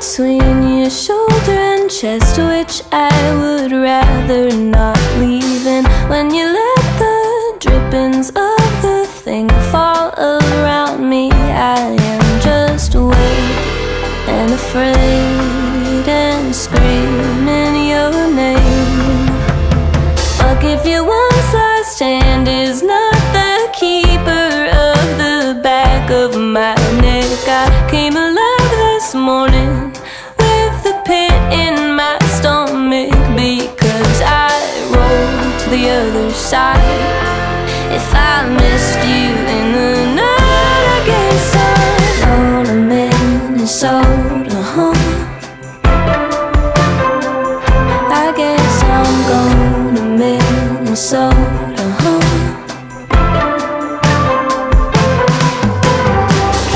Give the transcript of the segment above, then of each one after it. between your shoulder and chest, which I would rather not leave in. When you let the drippings of the thing fall around me, I am just weak and afraid and screaming your name. I'll give you one last stand is not the keeper of the back of my neck. I came alive this morning with the pit in my stomach because I rolled to the other side. If I missed you in the night, I guess I'm on a Minnesota home. I guess I'm going to Minnesota home.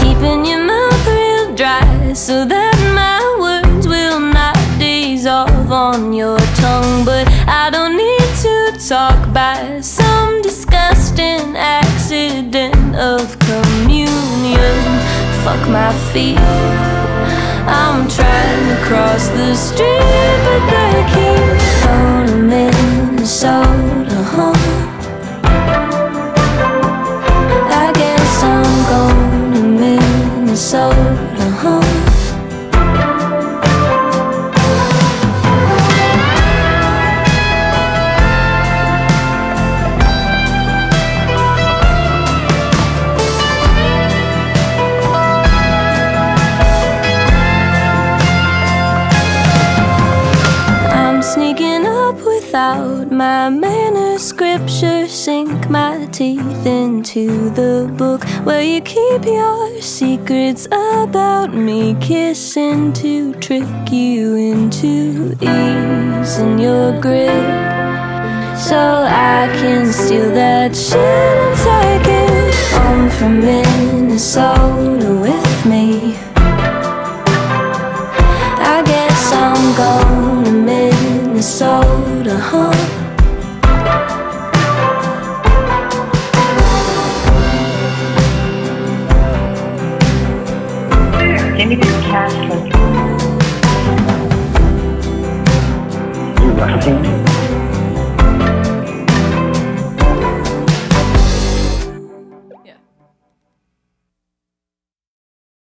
Keeping your mouth real dry so that your tongue, but I don't need to talk by some disgusting accident of communion. Fuck my feet, I'm trying to cross the street, but they keep on a Minnesota home. I guess I'm going to Minnesota home. Without my manuscript, sure sink my teeth into the book where you keep your secrets about me, kissing to trick you into easing your grip, so I can steal that shit and take it home from Minnesota with me. I guess I'm going to Minnesota home. Give me this cash.